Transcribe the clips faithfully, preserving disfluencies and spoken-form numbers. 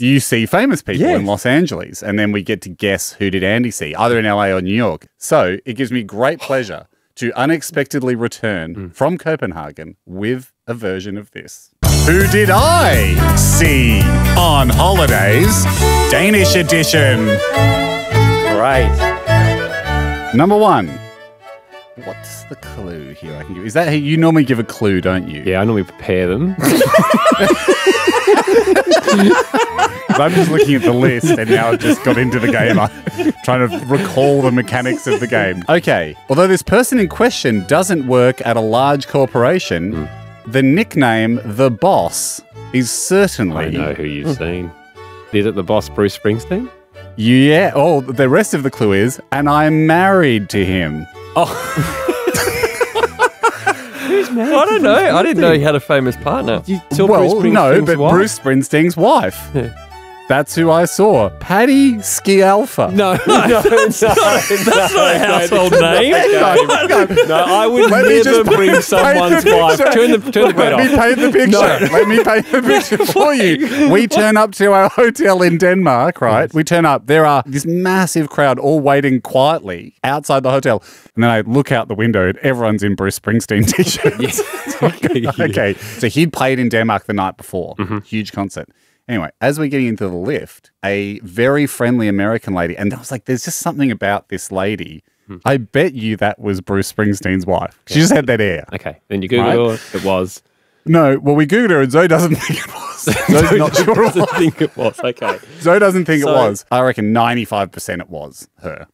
Do you see famous people yes. in Los Angeles? And then we get to guess who did Andy see, either in L A or New York. So it gives me great pleasure to unexpectedly return mm. from Copenhagen with a version of this. Who did I see on holidays? Danish edition. Great. Number one. What's the clue here I can give? Is that, you normally give a clue, don't you? Yeah, I normally prepare them. I'm just looking at the list and now I've just got into the game. I'm trying to recall the mechanics of the game. Okay. Although this person in question doesn't work at a large corporation, mm. the nickname The Boss is certainly... I know who you've seen. Is it The Boss Bruce Springsteen? Yeah. Oh, the rest of the clue is, and I'm married to him. Oh. Who's married? I don't know. Springsteen? I didn't know he had a famous partner. You saw well, Bruce no, but wife. Bruce Springsteen's wife. Yeah. That's who I saw. Patti Scialfa. No, no, no, that's no, not no, a household no, name. No, no, no, no, I would let never bring someone's wife. Turn the turn the bed off. Let me paint the picture. No. Let me paint the picture for you. We turn up to our hotel in Denmark, right? Yes. We turn up. There are this massive crowd all waiting quietly outside the hotel. And then I look out the window and everyone's in Bruce Springsteen t-shirts. Yes. Okay. Okay. So he'd played in Denmark the night before. Mm-hmm. Huge concert. Anyway, as we're getting into the lift, a very friendly American lady, and I was like, there's just something about this lady. Hmm. I bet you that was Bruce Springsteen's wife. Okay. She just had that air. Okay. Then you Googled right? her, it was. No, well, we Googled her and Zoe doesn't think it was. Zoe's not sure doesn't it was. think it was. Okay. Zoe doesn't think so, it was. I reckon ninety-five percent it was her.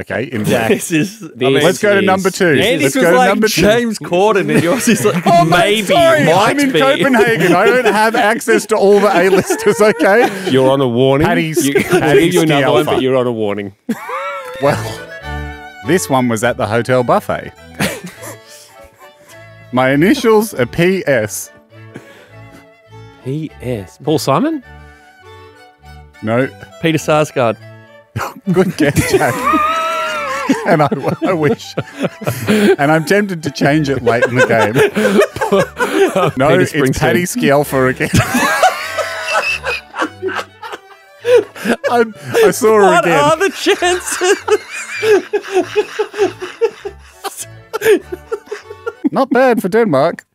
Okay, in fact. This is, this I mean, let's go to number two. Andy's let's was go to like number James two. Corden, and yours is like, oh, maybe. Sorry, I'm in be. Copenhagen. I don't have access to all the A-listers, okay? You're on a warning. Patty's, you, Patty's you're another one, but you're on a warning. Well, this one was at the hotel buffet. My initials are P S. P S. Paul Simon? No. Peter Sarsgaard. Good guess, Jack. And I, I wish. And I'm tempted to change it late in the game. Oh, no, it's Patti Scialfa again. I'm, I saw her what again. What are the chances? Not bad for Denmark.